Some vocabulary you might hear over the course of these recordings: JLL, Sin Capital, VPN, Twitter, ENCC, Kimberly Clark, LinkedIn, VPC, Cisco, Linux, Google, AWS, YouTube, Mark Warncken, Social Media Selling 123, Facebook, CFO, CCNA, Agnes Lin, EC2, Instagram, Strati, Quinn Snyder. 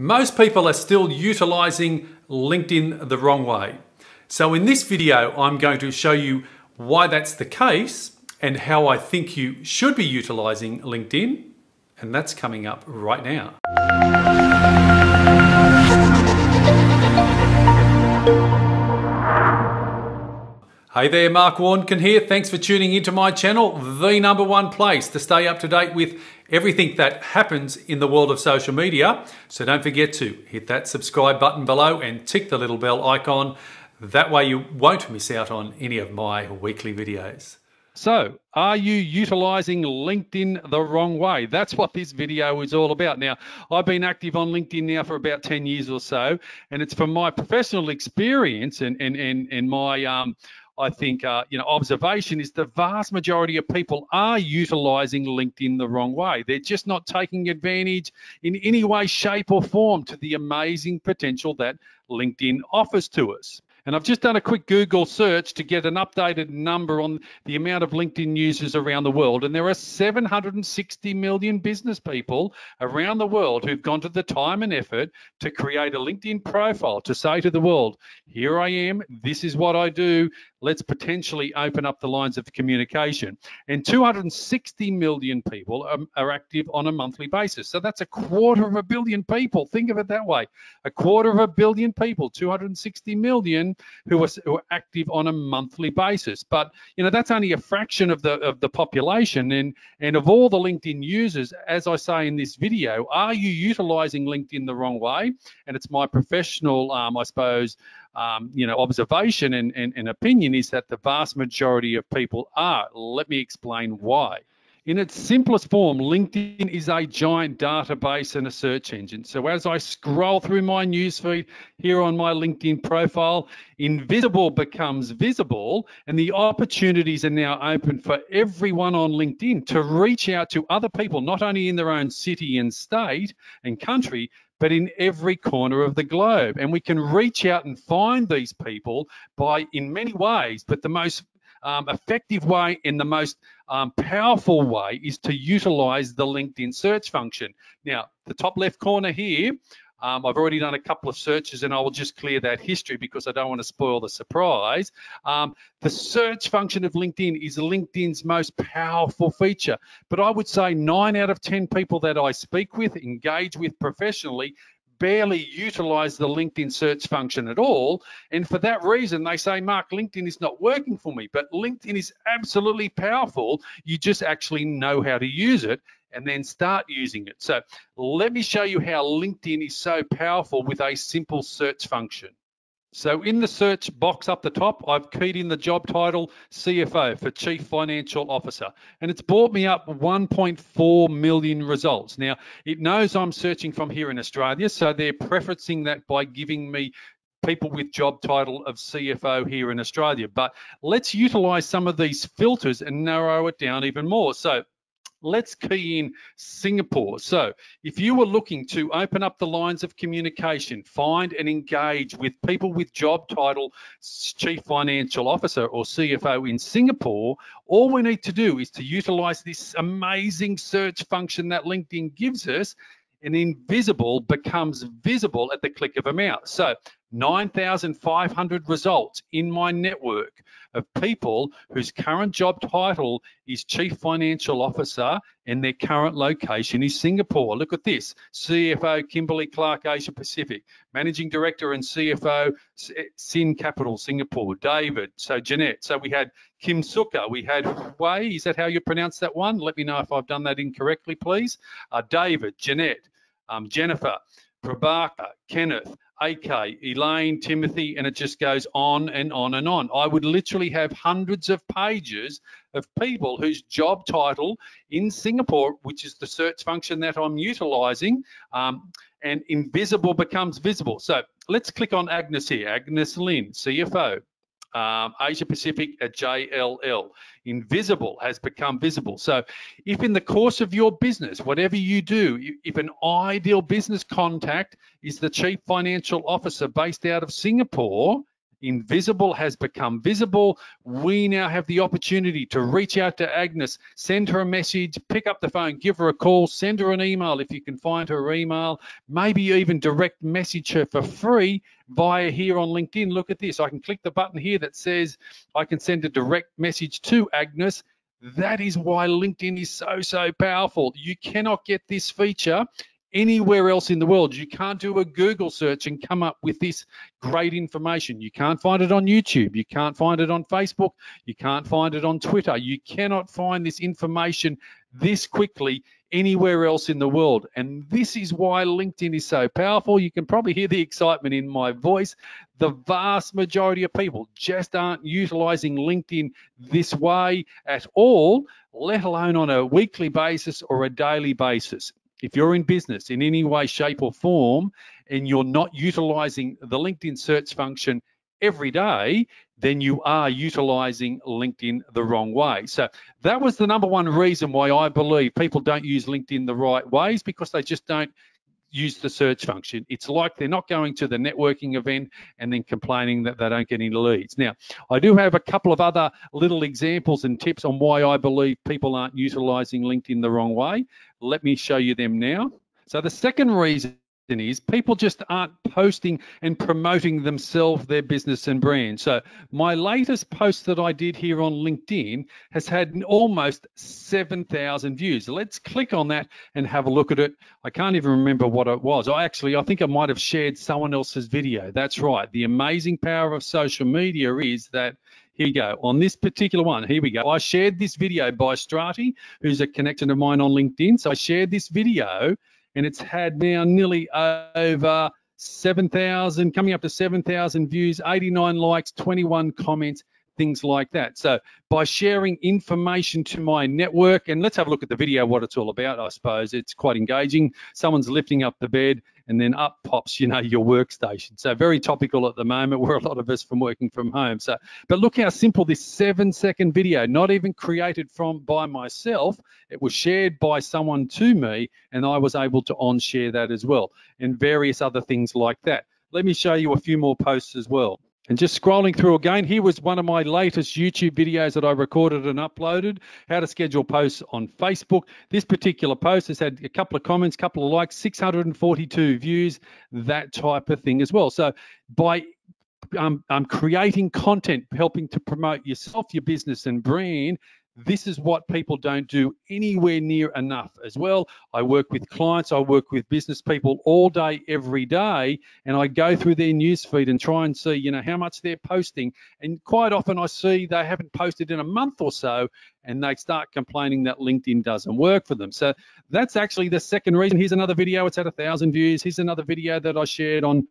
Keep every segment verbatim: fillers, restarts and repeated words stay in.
Most people are still utilizing LinkedIn the wrong way. So in this video, I'm going to show you why that's the case and how I think you should be utilizing LinkedIn. And that's coming up right now. Hey there, Mark Warncken here. Thanks for tuning into my channel, the number one place to stay up to date with everything that happens in the world of social media. So don't forget to hit that subscribe button below and tick the little bell icon. That way you won't miss out on any of my weekly videos. So, are you utilizing LinkedIn the wrong way? That's what this video is all about. Now, I've been active on LinkedIn now for about ten years or so, and it's from my professional experience and and and, and my um I think, uh, you know, observation is the vast majority of people are utilizing LinkedIn the wrong way. They're just not taking advantage in any way, shape or form to the amazing potential that LinkedIn offers to us. And I've just done a quick Google search to get an updated number on the amount of LinkedIn users around the world. And there are seven hundred sixty million business people around the world who've gone to the time and effort to create a LinkedIn profile to say to the world, here I am, this is what I do. Let's potentially open up the lines of communication. And two hundred sixty million people are, are active on a monthly basis. So that's a quarter of a billion people. Think of it that way. A quarter of a billion people, two hundred sixty million who are, who are active on a monthly basis. But, you know, that's only a fraction of the of the population. And, and of all the LinkedIn users, as I say in this video, are you utilizing LinkedIn the wrong way? And it's my professional, um, I suppose, Um, you know, observation and, and, and opinion is that the vast majority of people are. Let me explain why. In its simplest form, LinkedIn is a giant database and a search engine. So as I scroll through my newsfeed here on my LinkedIn profile, invisible becomes visible, and the opportunities are now open for everyone on LinkedIn to reach out to other people, not only in their own city and state and country, but in every corner of the globe. And we can reach out and find these people by, in many ways, but the most um, effective way and the most um, powerful way is to utilize the LinkedIn search function. Now, the top left corner here, Um, I've already done a couple of searches, and I will just clear that history because I don't want to spoil the surprise. Um, the search function of LinkedIn is LinkedIn's most powerful feature. But I would say nine out of ten people that I speak with, engage with professionally, barely utilize the LinkedIn search function at all. And for that reason, they say, Mark, LinkedIn is not working for me. But LinkedIn is absolutely powerful. You just actually know how to use it and then start using it. So let me show you how LinkedIn is so powerful with a simple search function. So in the search box up the top, I've keyed in the job title C F O for Chief Financial Officer, and it's brought me up one point four million results. Now, it knows I'm searching from here in Australia, so they're preferencing that by giving me people with job title of C F O here in Australia. But let's utilize some of these filters and narrow it down even more. So let's key in Singapore. So if you were looking to open up the lines of communication, find and engage with people with job title Chief Financial Officer or C F O in Singapore, all we need to do is to utilize this amazing search function that LinkedIn gives us, and invisible becomes visible at the click of a mouse. So nine thousand five hundred results in my network of people whose current job title is Chief Financial Officer and their current location is Singapore. Look at this, C F O Kimberly Clark, Asia Pacific, Managing Director and C F O, Sin Capital, Singapore, David, so Jeanette. So we had Kim Suka, we had Wei, is that how you pronounce that one? Let me know if I've done that incorrectly, please. Uh, David, Jeanette, um, Jennifer, Prabhakar, Kenneth, A K, Elaine, Timothy, and it just goes on and on and on. I would literally have hundreds of pages of people whose job title in Singapore, which is the search function that I'm utilizing, um, and invisible becomes visible. So let's click on Agnes here, Agnes Lin, C F O, um, Asia Pacific at J L L. Invisible has become visible. So if in the course of your business, whatever you do, if an ideal business contact is the Chief Financial Officer based out of Singapore, invisible has become visible. We now have the opportunity to reach out to Agnes, send her a message, pick up the phone, give her a call, send her an email if you can find her email, maybe even direct message her for free via here on LinkedIn. Look at this. I can click the button here that says I can send a direct message to Agnes. That is why LinkedIn is so, so powerful. You cannot get this feature anywhere else in the world. You can't do a Google search and come up with this great information. You can't find it on YouTube. You can't find it on Facebook. You can't find it on Twitter. You cannot find this information this quickly anywhere else in the world. And this is why LinkedIn is so powerful. You can probably hear the excitement in my voice. The vast majority of people just aren't utilizing LinkedIn this way at all, let alone on a weekly basis or a daily basis. If you're in business in any way, shape or form, and you're not utilizing the LinkedIn search function every day, then you are utilizing LinkedIn the wrong way. So that was the number one reason why I believe people don't use LinkedIn the right ways, because they just don't use the search function. It's like they're not going to the networking event and then complaining that they don't get any leads. Now, I do have a couple of other little examples and tips on why I believe people aren't utilizing LinkedIn the wrong way. Let me show you them now. So the second reason is people just aren't posting and promoting themselves, their business and brand. So my latest post that I did here on LinkedIn has had almost seven thousand views. Let's click on that and have a look at it. I can't even remember what it was. I actually, I think I might have shared someone else's video. That's right. The amazing power of social media is that. Here you go. On this particular one, here we go. I shared this video by Strati, who's a connection of mine on LinkedIn. So I shared this video, and it's had now nearly over seven thousand, coming up to seven thousand views, eighty-nine likes, twenty-one comments, things like that. So by sharing information to my network, and let's have a look at the video, what it's all about, I suppose. It's quite engaging. Someone's lifting up the bed and then up pops, you know, your workstation. So very topical at the moment where a lot of us from working from home. So, but look how simple this seven second video, not even created from by myself, it was shared by someone to me, and I was able to on share that as well, and various other things like that. Let me show you a few more posts as well. And just scrolling through again, here was one of my latest YouTube videos that I recorded and uploaded, how to schedule posts on Facebook. This particular post has had a couple of comments, a couple of likes, six hundred forty-two views, that type of thing as well. So by um, um, creating content, helping to promote yourself, your business and brand, this is what people don't do anywhere near enough as well. I work with clients, I work with business people all day, every day, and I go through their newsfeed and try and see, you know, how much they're posting. And quite often I see they haven't posted in a month or so, and they start complaining that LinkedIn doesn't work for them. So that's actually the second reason. Here's another video, it's had a thousand views. Here's another video that I shared on,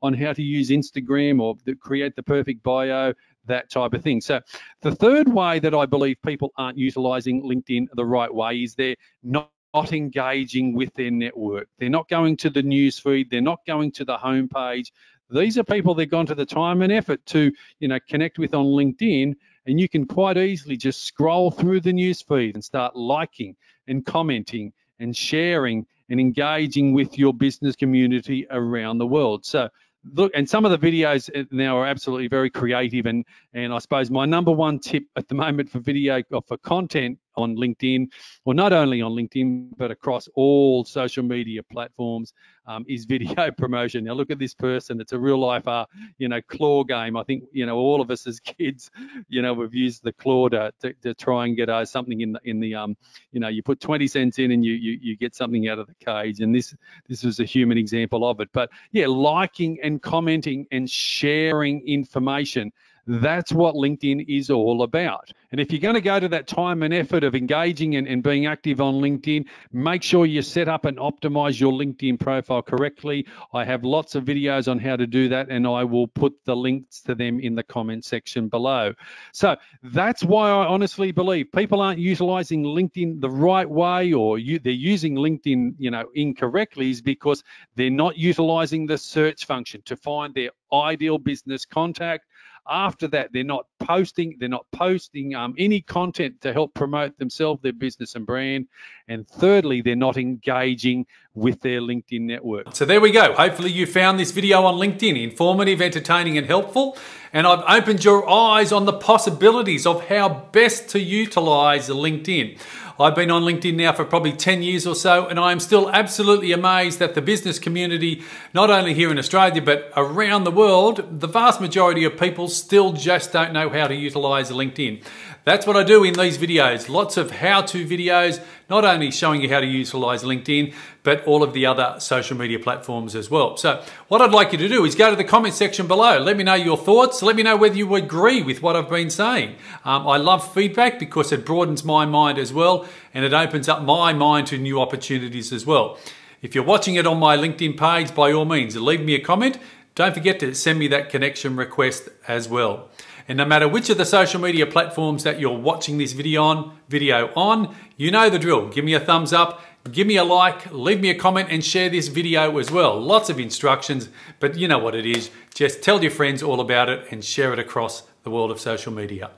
on how to use Instagram or the, create the perfect bio, that type of thing. So the third way that I believe people aren't utilizing LinkedIn the right way is they're not engaging with their network. They're not going to the newsfeed. They're not going to the homepage. These are people that have gone to the time and effort to, you know, connect with on LinkedIn, and you can quite easily just scroll through the newsfeed and start liking and commenting and sharing and engaging with your business community around the world. So look, and some of the videos now are absolutely very creative, and and I suppose my number one tip at the moment for video or for content on LinkedIn, or not only on LinkedIn but across all social media platforms, um, is video promotion. Now look at this person; it's a real life, uh, you know, claw game. I think, you know, all of us as kids, you know, we've used the claw to to, to try and get uh, something in the, in the um, you know, you put twenty cents in and you you you get something out of the cage. And this this was a human example of it. But yeah, liking and commenting and sharing information. That's what LinkedIn is all about. And if you're going to go to that time and effort of engaging and, and being active on LinkedIn, make sure you set up and optimize your LinkedIn profile correctly. I have lots of videos on how to do that, and I will put the links to them in the comment section below. So that's why I honestly believe people aren't utilizing LinkedIn the right way, or you, they're using LinkedIn, you know, incorrectly, is because they're not utilizing the search function to find their ideal business contact. After that, they're not posting, they're not posting um, any content to help promote themselves, their business and brand. And thirdly, they're not engaging with their LinkedIn network. So there we go. Hopefully you found this video on LinkedIn informative, entertaining, and helpful. And I've opened your eyes on the possibilities of how best to utilize LinkedIn. I've been on LinkedIn now for probably ten years or so, and I'm still absolutely amazed that the business community, not only here in Australia, but around the world, the vast majority of people still just don't know how to utilize LinkedIn. That's what I do in these videos. Lots of how-to videos, not only showing you how to utilize LinkedIn, but all of the other social media platforms as well. So what I'd like you to do is go to the comment section below. Let me know your thoughts. Let me know whether you agree with what I've been saying. Um, I love feedback because it broadens my mind as well, and it opens up my mind to new opportunities as well. If you're watching it on my LinkedIn page, by all means, leave me a comment. Don't forget to send me that connection request as well. And no matter which of the social media platforms that you're watching this video on, video on, you know the drill. Give me a thumbs up, give me a like, leave me a comment, and share this video as well. Lots of instructions, but you know what it is. Just tell your friends all about it and share it across the world of social media.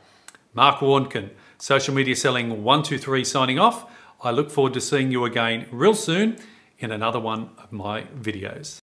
Mark Warncken, Social Media Selling one two three, signing off. I look forward to seeing you again real soon in another one of my videos.